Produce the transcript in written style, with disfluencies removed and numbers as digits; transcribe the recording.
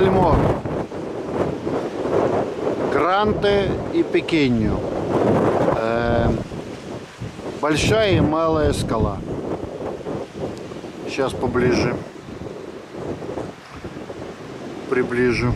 Сальмор, Гранте и Пекинью. Большая и малая скала. Сейчас поближе. Приближу.